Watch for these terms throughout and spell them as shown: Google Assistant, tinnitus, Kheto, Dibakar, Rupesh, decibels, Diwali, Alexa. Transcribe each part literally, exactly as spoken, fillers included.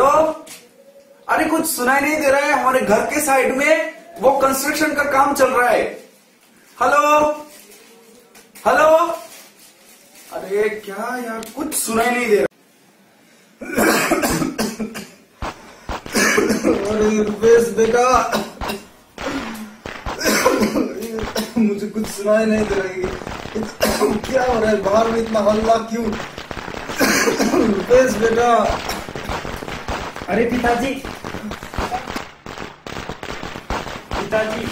Hello, अरे कुछ सुनाई नहीं दे रहा है। हमारे घर के साइड में वो कंस्ट्रक्शन का काम चल रहा है। हेलो हेलो, अरे क्या यार, कुछ सुनाई नहीं दे रहा। अरे रुपेश बेटा, मुझे कुछ सुनाई नहीं दे रहा है। क्या हो रहा है बाहर में, इतना हल्ला क्यों? रुपेश बेटा। अरे पिताजी, पिताजी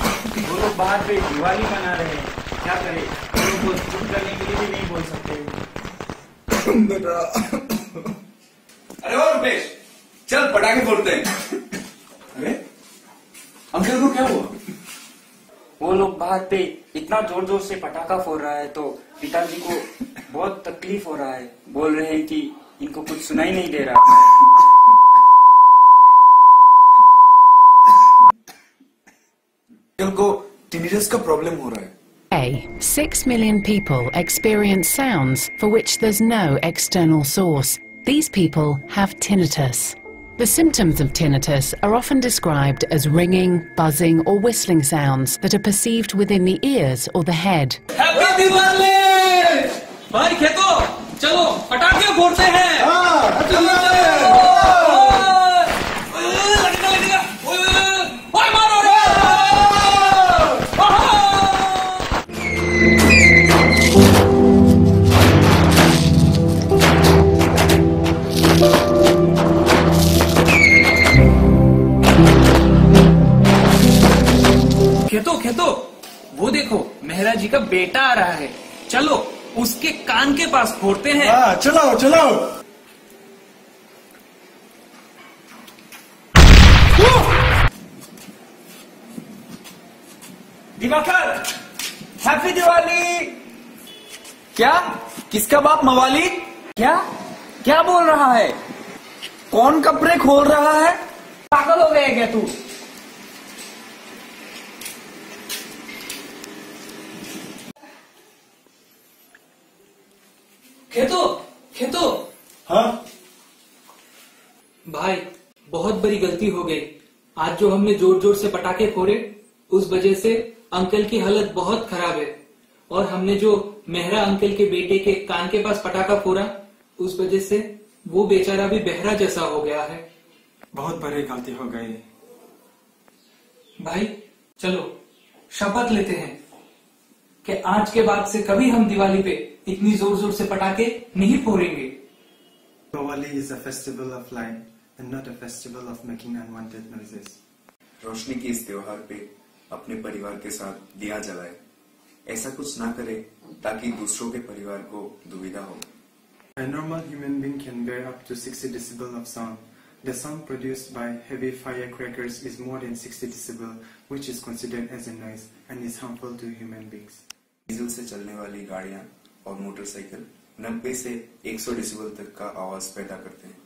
वो लोग बाहर पे दिवाली मना रहे हैं, क्या करें? उनको चुप करने के लिए भी नहीं बोल सकते बेटा। अरे और रुपेश, चल पटाखे फोड़ते हैं। अरे अंकल को क्या हुआ? वो लोग बाहर पे इतना जोर जोर से पटाखा फोड़ रहा है तो पिताजी को बहुत तकलीफ हो रहा है। बोल रहे हैं कि इनको कुछ सुनाई नहीं दे रहा है। tinnitus का प्रॉब्लम हो रहा है। A. Six million people experience sounds for which there's no external source. These people have tinnitus. The symptoms of tinnitus are often described as ringing, buzzing or whistling sounds that are perceived within the ears or the head. Happy Diwali! भाई खेतो, चलो पटाखे फोड़ते हैं। हाँ, चलो। खेतो खेतो, वो देखो मेहरा जी का बेटा आ रहा है, चलो उसके कान के पास फोड़ते हैं। आ, चलाओ चलाओ। दिवाकर, हैप्पी दिवाली। क्या, किसका बाप मवाली? क्या क्या बोल रहा है? कौन कपड़े खोल रहा है? पागल हो गया क्या तू? खेतो खेतो। हाँ भाई, बहुत बड़ी गलती हो गई। आज जो हमने जोर जोर से पटाखे फोड़े, उस वजह से अंकल की हालत बहुत खराब है। और हमने जो मेहरा अंकल के बेटे के कान के पास पटाखा फोड़ा, उस वजह से वो बेचारा भी बहरा जैसा हो गया है। बहुत बड़ी गलती हो गई भाई। चलो शपथ लेते हैं कि आज के बाद से कभी हम दिवाली पे इतनी जोर जोर से पटाखे नहीं फोड़ेंगे। Diwali is a festival of light and not a festival of making unwanted noises. रोशनी के इस त्योहार पे अपने परिवार के साथ दिया जलाए, ऐसा कुछ ना करे ताकि दूसरों के परिवार को दुविधा हो। A normal human being can bear up to sixty decibels of sound. The sound produced by heavy firecrackers is more than sixty decibels, which is considered as a noise and is harmful to human beings. Diesel से चलने वाली गाड़ियां और motorcycle नब्बे से एक सौ decibel तक का आवाज पैदा करते हैं,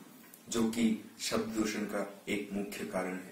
जो कि शब्द दूषण का एक मुख्य कारण है।